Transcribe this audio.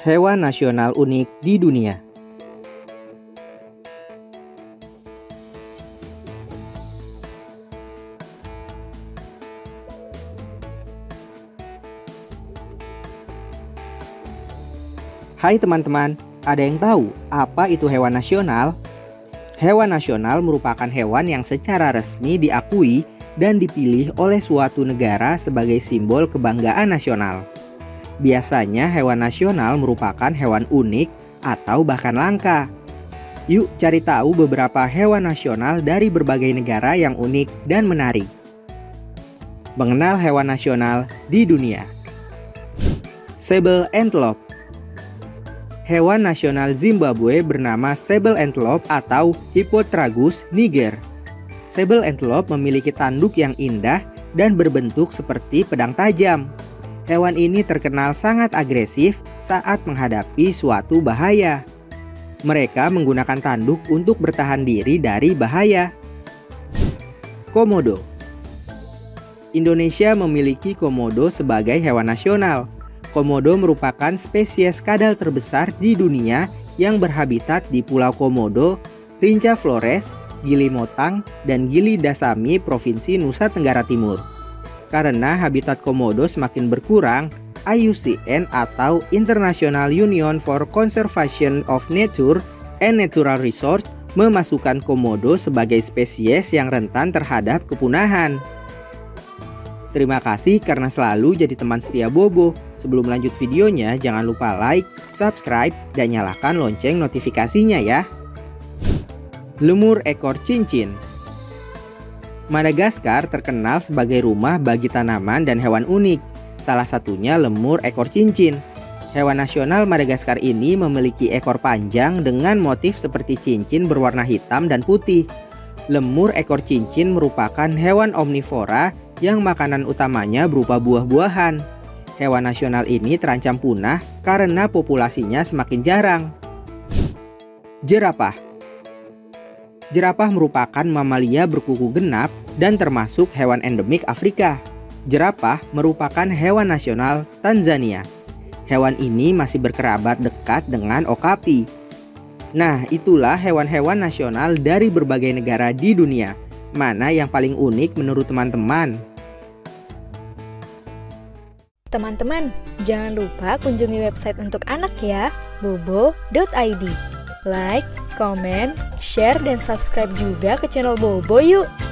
hewan nasional unik di dunia. Hai teman-teman, ada yang tahu apa itu hewan nasional? Hewan nasional merupakan hewan yang secara resmi diakui dan dipilih oleh suatu negara sebagai simbol kebanggaan nasional. Biasanya hewan nasional merupakan hewan unik atau bahkan langka. Yuk cari tahu beberapa hewan nasional dari berbagai negara yang unik dan menarik. Mengenal hewan nasional di dunia. Sable Antelope. Hewan nasional Zimbabwe bernama Sable Antelope atau Hippotragus niger. Sable Antelope memiliki tanduk yang indah dan berbentuk seperti pedang tajam. Hewan ini terkenal sangat agresif saat menghadapi suatu bahaya. Mereka menggunakan tanduk untuk bertahan diri dari bahaya. Komodo. Indonesia memiliki komodo sebagai hewan nasional. Komodo merupakan spesies kadal terbesar di dunia yang berhabitat di Pulau Komodo, Rinca Flores, Gili Motang, dan Gili Dasami, Provinsi Nusa Tenggara Timur. Karena habitat komodo semakin berkurang, IUCN atau International Union for Conservation of Nature and Natural Resource memasukkan komodo sebagai spesies yang rentan terhadap kepunahan. Terima kasih karena selalu jadi teman setia Bobo. Sebelum lanjut videonya, jangan lupa like, subscribe, dan nyalakan lonceng notifikasinya ya. Lemur ekor cincin. Madagaskar terkenal sebagai rumah bagi tanaman dan hewan unik. Salah satunya lemur ekor cincin. Hewan nasional Madagaskar ini memiliki ekor panjang dengan motif seperti cincin berwarna hitam dan putih. Lemur ekor cincin merupakan hewan omnivora yang makanan utamanya berupa buah-buahan. Hewan nasional ini terancam punah karena populasinya semakin jarang. Jerapah. Jerapah merupakan mamalia berkuku genap dan termasuk hewan endemik Afrika. Jerapah merupakan hewan nasional Tanzania. Hewan ini masih berkerabat dekat dengan okapi. Nah, itulah hewan-hewan nasional dari berbagai negara di dunia. Mana yang paling unik menurut teman-teman? Teman-teman, jangan lupa kunjungi website untuk anak ya, bobo.id. Like, comment, share, dan subscribe juga ke channel Bobo yuk!